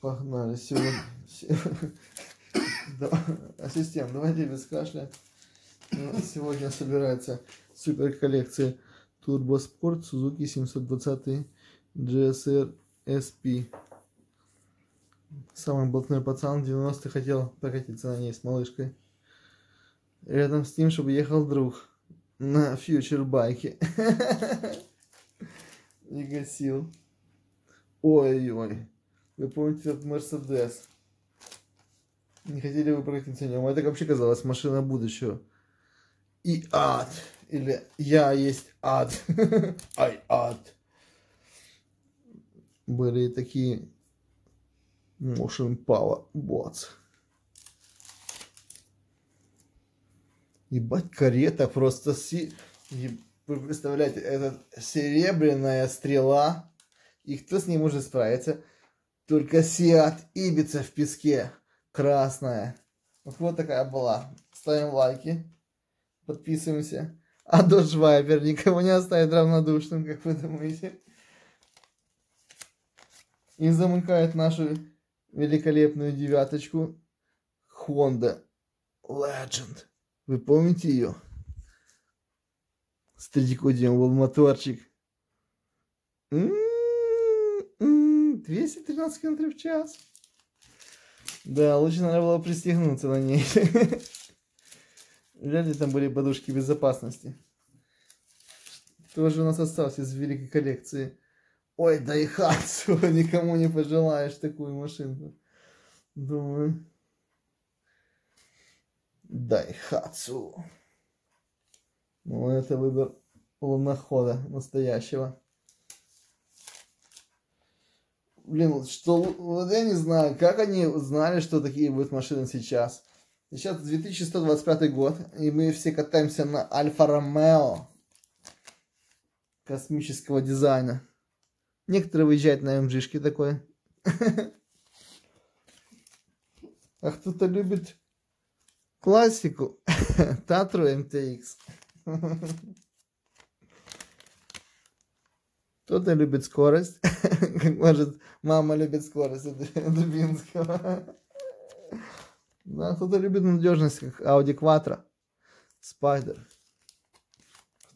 Погнали, сегодня. Ассистент, давайте без кашля. Сегодня собирается супер коллекция Турбо Спорт Сузуки 720 GSR SP. Самый блатной пацан в 90-х хотел прокатиться на ней с малышкой. Рядом с ним, чтобы ехал друг на фьючер-байке. Не гасил. Ой-ой-ой. Вы помните этот Мерседес? Не хотели вы прокатиться на нем? Это вообще казалось машина будущего. И ад. Или я есть ад. Ай, ад. Были такие... Motion Power Bots. Ебать, карета просто Вы представляете, это серебряная стрела. И кто с ней может справиться? Только Сиат Ибица в песке. Красная. Вот такая была. Ставим лайки. Подписываемся. А Додж-Вайбер никого не оставит равнодушным, как вы думаете. И замыкает нашу великолепную девяточку Honda Legend. Вы помните ее? Старику дембл моторчик. 213 км в час. Да, лучше надо было пристегнуться на ней. Вряд ли там были подушки безопасности. Тоже у нас остался из великой коллекции. Ой, Дайхацу, никому не пожелаешь такую машинку. Думаю. Дайхацу. Ну, это выбор лунохода настоящего. Блин, что... Вот я не знаю, как они узнали, что такие будут машины сейчас. Сейчас 2125 год, и мы все катаемся на Альфа Ромео космического дизайна. Некоторые выезжают на МГшке такое. А кто-то любит классику. Татру МТХ. Кто-то любит скорость. Как может, мама любит скорость Дубинского. Да, кто-то любит надежность, как Audi Quattro. Spider.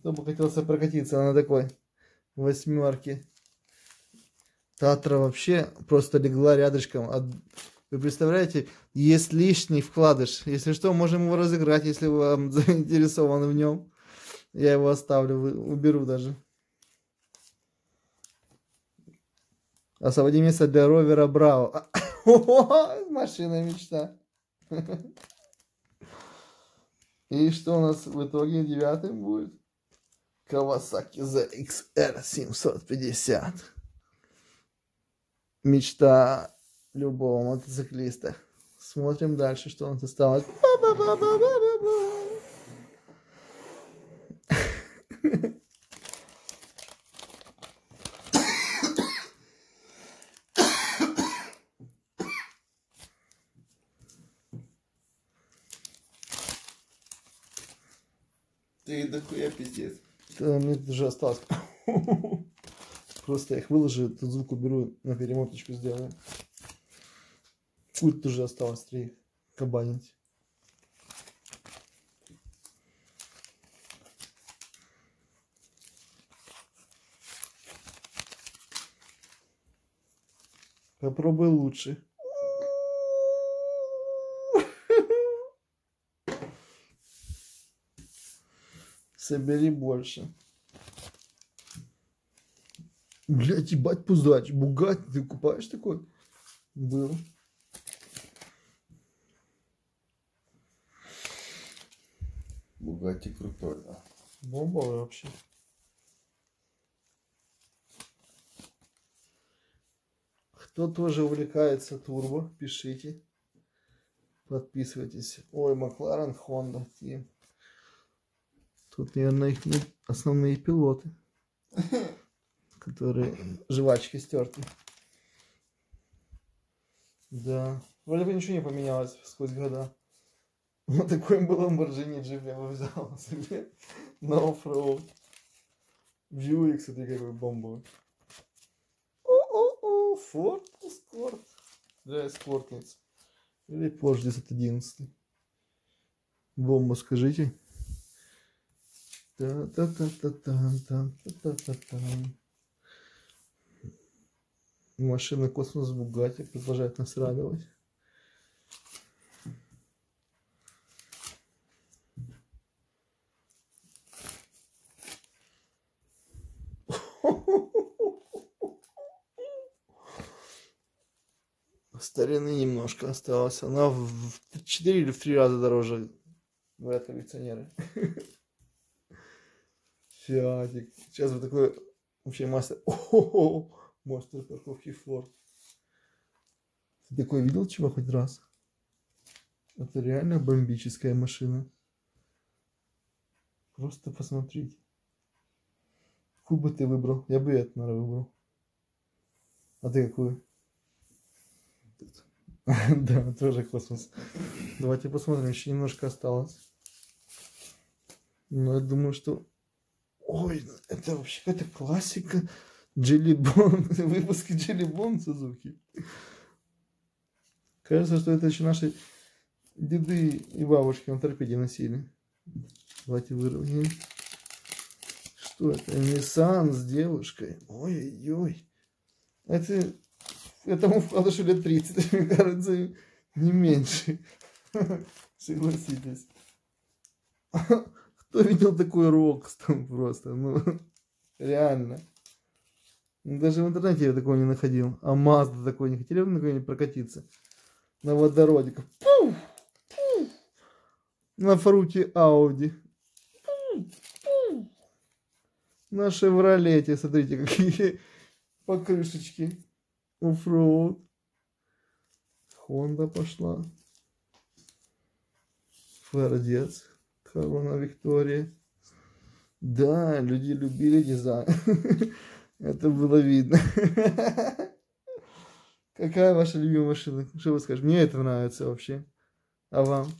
Кто бы хотел прокатиться на такой восьмерке. Татра вообще просто легла рядышком. Вы представляете, есть лишний вкладыш. Если что, можем его разыграть, если вы вам заинтересованы в нем. Я его оставлю, уберу даже. Освободи место для ровера Браво. Машина мечта. И что у нас в итоге девятым будет? Kawasaki ZXR 750. Мечта любого мотоциклиста. Смотрим дальше, что он осталось. Ты дохуя пиздец. Мне даже осталось. Просто я их выложу, этот звук уберу, на перемоточку сделаю. Культ уже осталось 3 кабанить. Попробуй лучше. Собери больше. Блять, ебать, пузач. Бугатти, ты купаешь такой? Был. Бугатти крутой, да. Бомба вообще. Кто тоже увлекается турбо, пишите. Подписывайтесь. Ой, Макларен, Honda. И... Тут, наверное, их основные пилоты. Которые жвачки стерты. Да. Вроде бы ничего не поменялось сквозь года. Вот такой был Ламборджини джип, я его взял себе. На оффроуд. Вьюик, кстати, какой бомбовый. О-о-о, Форд, Эскорт. для Sportlands или Porsche 911. Бомба, скажите. Машина Космос Бугатти продолжает нас радовать. Старины немножко осталось. Она в 4 или в 3 раза дороже, говорят коллекционеры. Фиатик. Сейчас вот такой вообще мастер. О-о-о! Мастер парковки Форд. Ты такой видел чего хоть раз? Это реально бомбическая машина. Просто посмотрите. Какую бы ты выбрал? Я бы это, наверное, выбрал. А ты какую? Да, тоже космос. Давайте посмотрим, еще немножко осталось. Но я думаю, что... Ой, это вообще какая-то классика. Джили Бон, выпуски Джили Бон Сузуки. Кажется, что это еще наши деды и бабушки на торпеде носили. Давайте выровняем. Что это? Ниссан с девушкой. Ой-ой-ой. Это... Этому вкладышу лет 30, мне кажется, не меньше. Согласитесь. Кто видел такой рокс там просто? Ну, реально. Даже в интернете я такого не находил. А Mazda такой не хотели бы на какой-нибудь прокатиться? На водородиках. Пуф, пуф. На Форуке Audi. Пуф, пуф. На Шевролете, смотрите, какие покрышечки. Оффроуд. Honda пошла. Фордец. Корона Виктория. Да, люди любили дизайн. Это было видно. Какая ваша любимая машина? Что вы скажете? Мне это нравится вообще. А вам?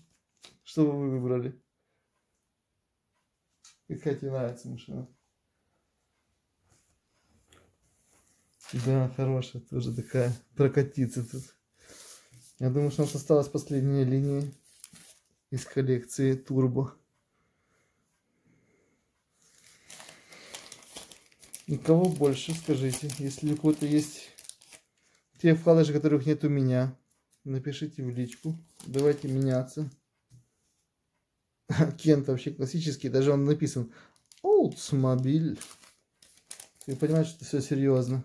Что вы выбрали? Какая тебе нравится машина? Да, хорошая тоже такая, прокатиться тут. Я думаю, что у нас осталась последняя линия из коллекции Турбо. И кого больше, скажите, если у кого-то есть те вкладыши, которых нет у меня, напишите в личку, давайте меняться. Кент вообще классический, даже он написан Олдсмобиль. Ты понимаешь, что все серьезно.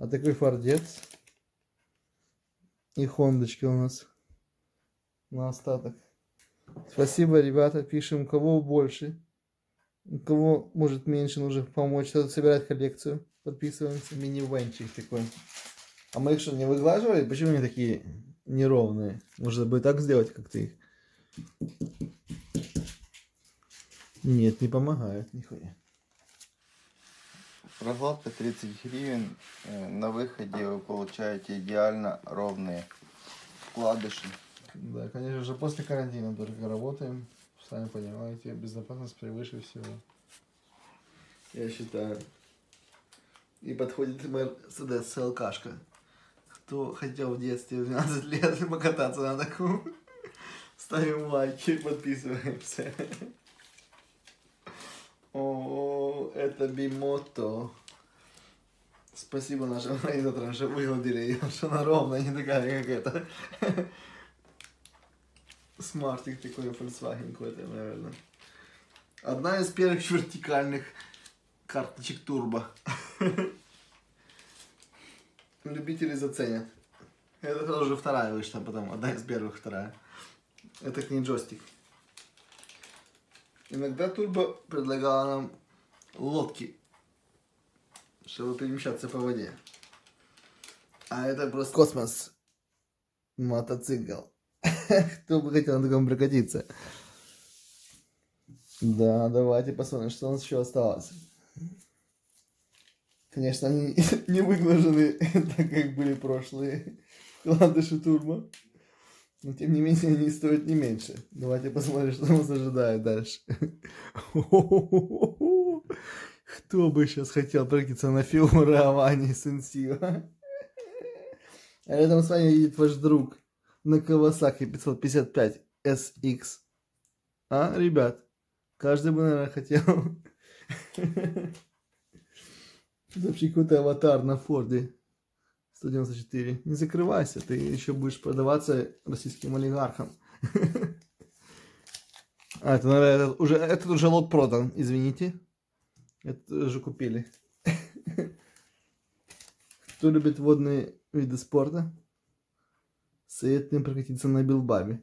А такой Фордец и Хондочка у нас на остаток. Спасибо, ребята, пишем, кого больше, кого может меньше, нужно помочь, кто-то собирает коллекцию, подписываемся. Мини-венчик такой. А мы их что, не выглаживали? Почему они такие неровные? Может быть, так сделать, как ты их? Нет, не помогает нихуя. Проплата 30 гривен, на выходе вы получаете идеально ровные вкладыши. Да, конечно же, после карантина только работаем, сами понимаете, безопасность превыше всего. Я считаю. И подходит Мерседес ЛКшка. Кто хотел в детстве в 12 лет покататься на таком, ставим лайки, подписываемся. О, это бимото. Спасибо нашим организаторам, что выводили ее, что она ровная, не такая, как это. Смартик такой, Фольксваген какой-то, наверное. Одна из первых вертикальных карточек турбо. Любители заценят. Это тоже вторая вышла потом, одна из первых, вторая. Это к ней джойстик. Иногда турбо предлагала нам лодки, чтобы перемещаться по воде. А это просто космос. Мотоцикл. Кто бы хотел на таком прокатиться? Да, давайте посмотрим, что у нас еще осталось. Конечно, они не выглажены так, как были прошлые вкладыши турбо. Но тем не менее они стоят не меньше. Давайте посмотрим, что нас ожидает дальше. Кто бы сейчас хотел прокатиться на Фиоре, Аване и Сенсио? Рядом с вами едет ваш друг на Kawasaki 555 SX. А, ребят, каждый бы, наверное, хотел. Тут вообще какой-то аватар на Форде 194. Не закрывайся, ты еще будешь продаваться российским олигархам. А, это, наверное, этот уже лот продан, извините. Это уже купили. Кто любит водные виды спорта, советуем прокатиться на Билбабе.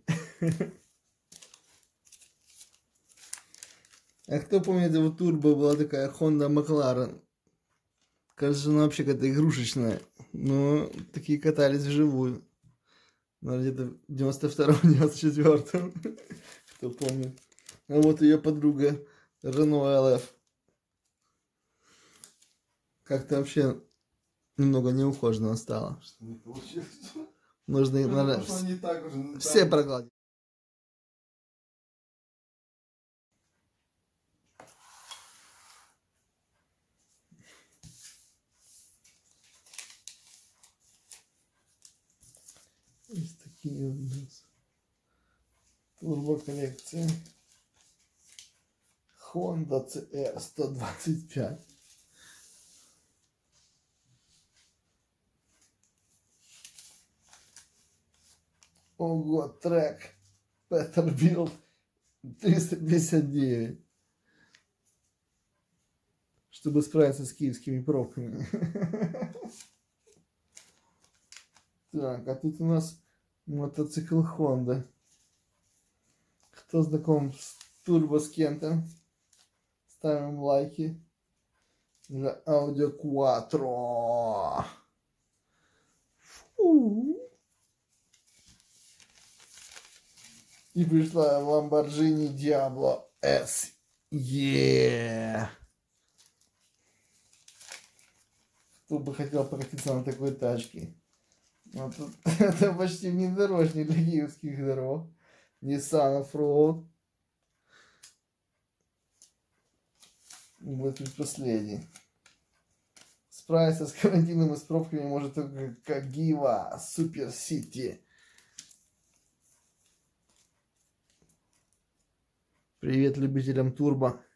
А кто помнит его турбо, была такая Honda McLaren. Кажется, она вообще какая-то игрушечная. Но такие катались вживую. Где-то в 92-94. Кто помнит. А вот ее подруга Renault LF. Как-то вообще немного неухоженно стало. Что не получилось? Нужно их, наверное, все прогладить. Есть такие у нас турбоколлекции. Honda CR 125. Ого, трек Петербилд 359. Чтобы справиться с киевскими пробками. Так, а тут у нас мотоцикл Honda. Кто знаком с турбо с кем-то? Ставим лайки. Audi Quattro. Фу. И пришла Lamborghini Diablo SE. Кто бы хотел прокатиться на такой тачке? Вот тут, это почти внедорожник для киевских дорог. Ниссан Форд. Будет предпоследний. Справиться с карантином и с пробками может только Кагива Супер Сити. Привет любителям турбо.